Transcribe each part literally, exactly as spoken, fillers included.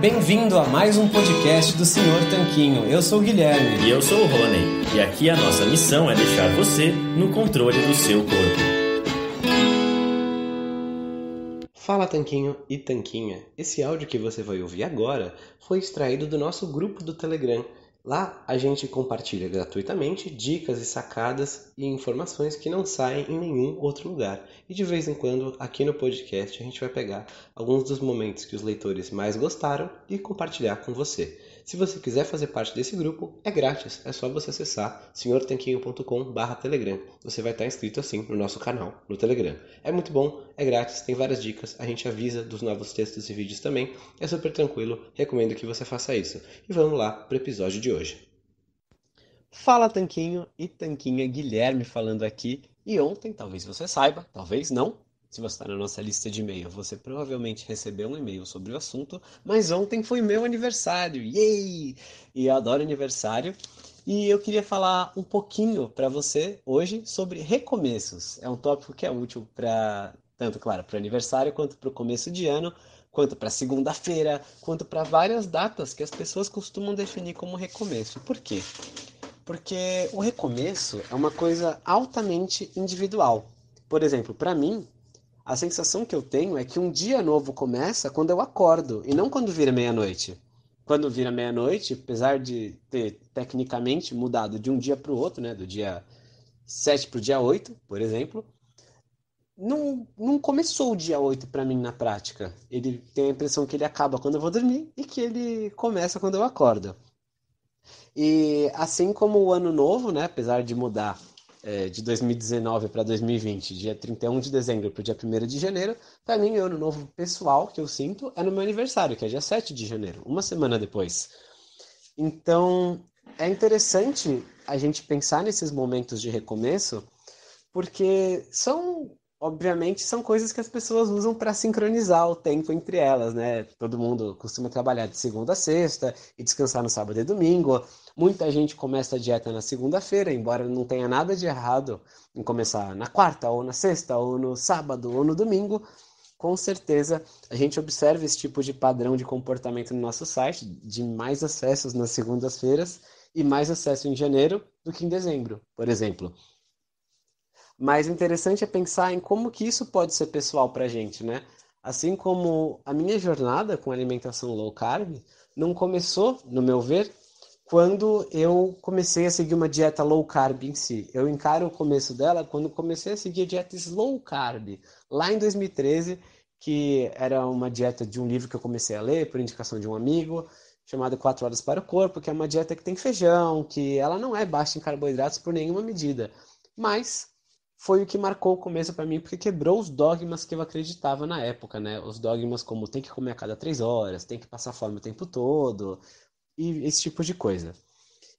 Bem-vindo a mais um podcast do Senhor Tanquinho. Eu sou o Guilherme. E eu sou o Roney. E aqui a nossa missão é deixar você no controle do seu corpo. Fala Tanquinho e Tanquinha. Esse áudio que você vai ouvir agora foi extraído do nosso grupo do Telegram. Lá a gente compartilha gratuitamente dicas e sacadas e informações que não saem em nenhum outro lugar. E de vez em quando, aqui no podcast, a gente vai pegar alguns dos momentos que os leitores mais gostaram e compartilhar com você. Se você quiser fazer parte desse grupo, é grátis. É só você acessar senhor tanquinho ponto com barra telegram. Você vai estar inscrito assim no nosso canal no Telegram. É muito bom, é grátis, tem várias dicas. A gente avisa dos novos textos e vídeos também. É super tranquilo, recomendo que você faça isso. E vamos lá para o episódio de hoje. Fala Tanquinho e Tanquinha, Guilherme falando aqui. E ontem, talvez você saiba, talvez não, se você está na nossa lista de e-mail, você provavelmente recebeu um e-mail sobre o assunto, mas ontem foi meu aniversário, yay! E eu adoro aniversário, e eu queria falar um pouquinho para você hoje sobre recomeços. É um tópico que é útil para, tanto claro, para o aniversário, quanto para o começo de ano, quanto para segunda-feira, quanto para várias datas que as pessoas costumam definir como recomeço. Por quê? Porque o recomeço é uma coisa altamente individual. Por exemplo, para mim, a sensação que eu tenho é que um dia novo começa quando eu acordo, e não quando vira meia-noite. Quando vira meia-noite, apesar de ter tecnicamente mudado de um dia para o outro, né, do dia sete para o dia oito, por exemplo, Não, não começou o dia oito para mim na prática. Ele tem a impressão que ele acaba quando eu vou dormir e que ele começa quando eu acordo. E assim como o ano novo, né, apesar de mudar é, de dois mil e dezenove para dois mil e vinte, dia trinta e um de dezembro para o dia primeiro de janeiro, para mim o ano novo pessoal que eu sinto é no meu aniversário, que é dia sete de janeiro, uma semana depois. Então é interessante a gente pensar nesses momentos de recomeço, porque são... Obviamente, são coisas que as pessoas usam para sincronizar o tempo entre elas, né? Todo mundo costuma trabalhar de segunda a sexta e descansar no sábado e domingo. Muita gente começa a dieta na segunda-feira, embora não tenha nada de errado em começar na quarta, ou na sexta, ou no sábado, ou no domingo. Com certeza, a gente observa esse tipo de padrão de comportamento no nosso site, de mais acessos nas segundas-feiras e mais acesso em janeiro do que em dezembro, por exemplo. Mas o interessante é pensar em como que isso pode ser pessoal para a gente, né? Assim como a minha jornada com alimentação low-carb não começou, no meu ver, quando eu comecei a seguir uma dieta low-carb em si. Eu encaro o começo dela quando comecei a seguir a dieta slow-carb, lá em dois mil e treze, que era uma dieta de um livro que eu comecei a ler por indicação de um amigo, chamado Quatro Horas para o Corpo, que é uma dieta que tem feijão, que ela não é baixa em carboidratos por nenhuma medida, mas foi o que marcou o começo para mim, porque quebrou os dogmas que eu acreditava na época, né? Os dogmas como tem que comer a cada três horas, tem que passar fome o tempo todo, e esse tipo de coisa.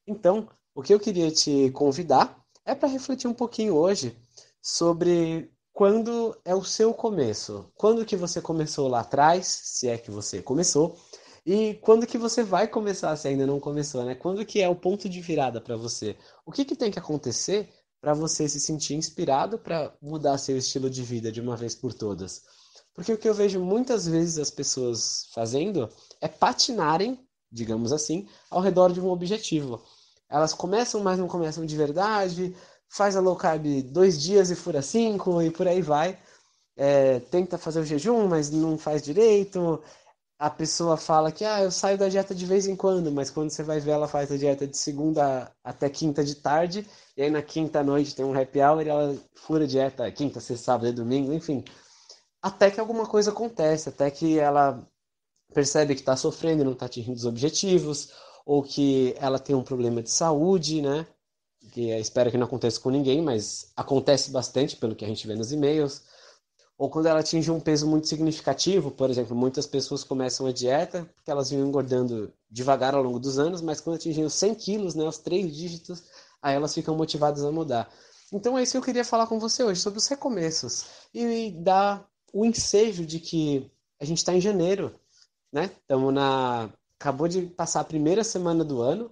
Então, o que eu queria te convidar é para refletir um pouquinho hoje sobre quando é o seu começo. Quando que você começou lá atrás, se é que você começou, e quando que você vai começar, se ainda não começou, né? Quando que é o ponto de virada para você? O que que tem que acontecer para você se sentir inspirado para mudar seu estilo de vida de uma vez por todas? Porque o que eu vejo muitas vezes as pessoas fazendo é patinarem, digamos assim, ao redor de um objetivo. Elas começam, mas não começam de verdade, faz a low carb dois dias e fura cinco, e por aí vai. É, tenta fazer o jejum, mas não faz direito. A pessoa fala que ah, eu saio da dieta de vez em quando, mas quando você vai ver, ela faz a dieta de segunda até quinta de tarde, e aí na quinta à noite tem um happy hour e ela fura a dieta quinta, sexta, sábado e domingo, enfim. Até que alguma coisa acontece, até que ela percebe que está sofrendo e não está atingindo os objetivos, ou que ela tem um problema de saúde, né? Que eu espero que não aconteça com ninguém, mas acontece bastante pelo que a gente vê nos e-mails. Ou quando ela atinge um peso muito significativo, por exemplo, muitas pessoas começam a dieta porque elas vinham engordando devagar ao longo dos anos, mas quando atingem os cem quilos, né, os três dígitos, aí elas ficam motivadas a mudar. Então é isso que eu queria falar com você hoje, sobre os recomeços. E dar o ensejo de que a gente está em janeiro, né? Estamos na... Acabou de passar a primeira semana do ano,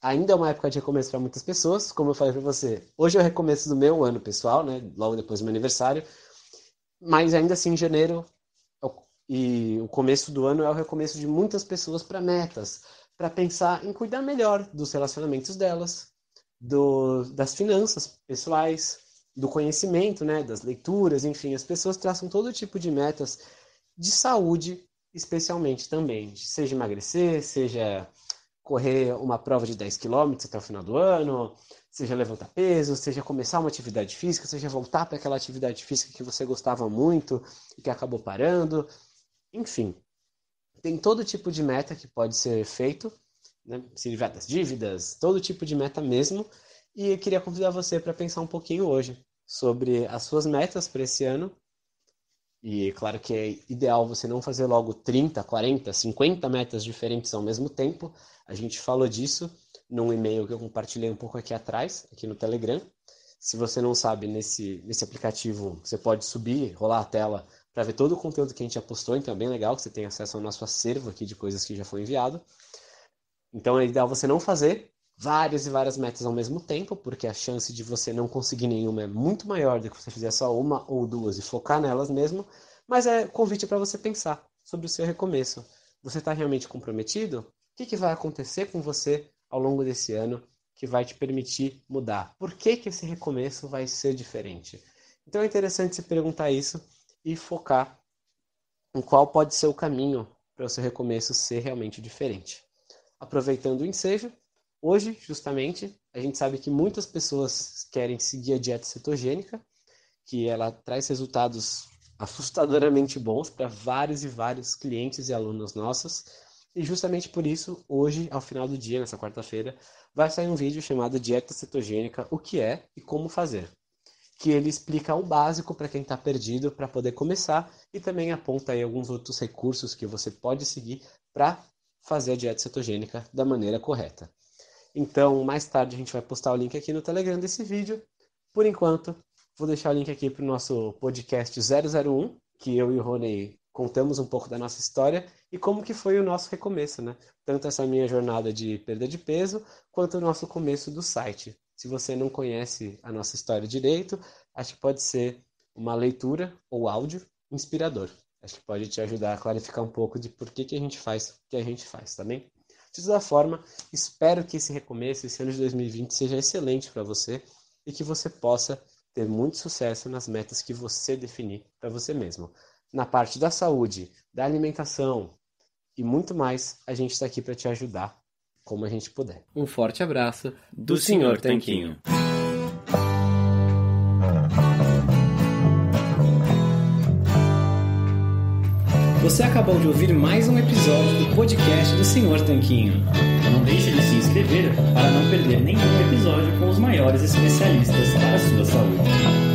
ainda é uma época de recomeço para muitas pessoas, como eu falei para você. Hoje é o recomeço do meu ano pessoal, né? Logo depois do meu aniversário. Mas ainda assim, janeiro E o começo do ano é o recomeço de muitas pessoas para metas, para pensar em cuidar melhor dos relacionamentos delas, do, das finanças pessoais, do conhecimento, né, das leituras, enfim, as pessoas traçam todo tipo de metas de saúde, especialmente também, seja emagrecer, seja correr uma prova de dez quilômetros até o final do ano, seja levantar peso, seja começar uma atividade física, seja voltar para aquela atividade física que você gostava muito e que acabou parando, enfim. Tem todo tipo de meta que pode ser feito, né? Se livrar das dívidas, todo tipo de meta mesmo. E eu queria convidar você para pensar um pouquinho hoje sobre as suas metas para esse ano. E claro que é ideal você não fazer logo trinta, quarenta, cinquenta metas diferentes ao mesmo tempo. A gente falou disso num e-mail que eu compartilhei um pouco aqui atrás, aqui no Telegram. Se você não sabe, nesse, nesse aplicativo você pode subir, rolar a tela para ver todo o conteúdo que a gente já postou. Então é bem legal que você tenha acesso ao nosso acervo aqui de coisas que já foi enviado. Então é ideal você não fazer várias e várias metas ao mesmo tempo, porque a chance de você não conseguir nenhuma é muito maior do que você fizer só uma ou duas e focar nelas mesmo, mas é convite para você pensar sobre o seu recomeço. Você está realmente comprometido? O que, que vai acontecer com você ao longo desse ano que vai te permitir mudar? Por que, que esse recomeço vai ser diferente? Então é interessante se perguntar isso e focar em qual pode ser o caminho para o seu recomeço ser realmente diferente. Aproveitando o ensejo, hoje, justamente, a gente sabe que muitas pessoas querem seguir a dieta cetogênica, que ela traz resultados assustadoramente bons para vários e vários clientes e alunos nossos. E justamente por isso, hoje, ao final do dia, nessa quarta-feira, vai sair um vídeo chamado Dieta Cetogênica, o que é e como fazer, que ele explica o básico para quem está perdido, para poder começar, e também aponta aí alguns outros recursos que você pode seguir para fazer a dieta cetogênica da maneira correta. Então, mais tarde a gente vai postar o link aqui no Telegram desse vídeo. Por enquanto, vou deixar o link aqui para o nosso podcast zero zero um, que eu e o Roney contamos um pouco da nossa história e como que foi o nosso recomeço, né? Tanto essa minha jornada de perda de peso, quanto o nosso começo do site. Se você não conhece a nossa história direito, acho que pode ser uma leitura ou áudio inspirador. Acho que pode te ajudar a clarificar um pouco de por que que a gente faz o que a gente faz, tá bem? De toda forma, espero que esse recomeço, esse ano de dois mil e vinte, seja excelente para você e que você possa ter muito sucesso nas metas que você definir para você mesmo. Na parte da saúde, da alimentação e muito mais, a gente está aqui para te ajudar como a gente puder. Um forte abraço do, do Senhor Tanquinho. Tanquinho. Você acabou de ouvir mais um episódio do podcast do Senhor Tanquinho. Não deixe de se inscrever para não perder nenhum episódio com os maiores especialistas para a sua saúde.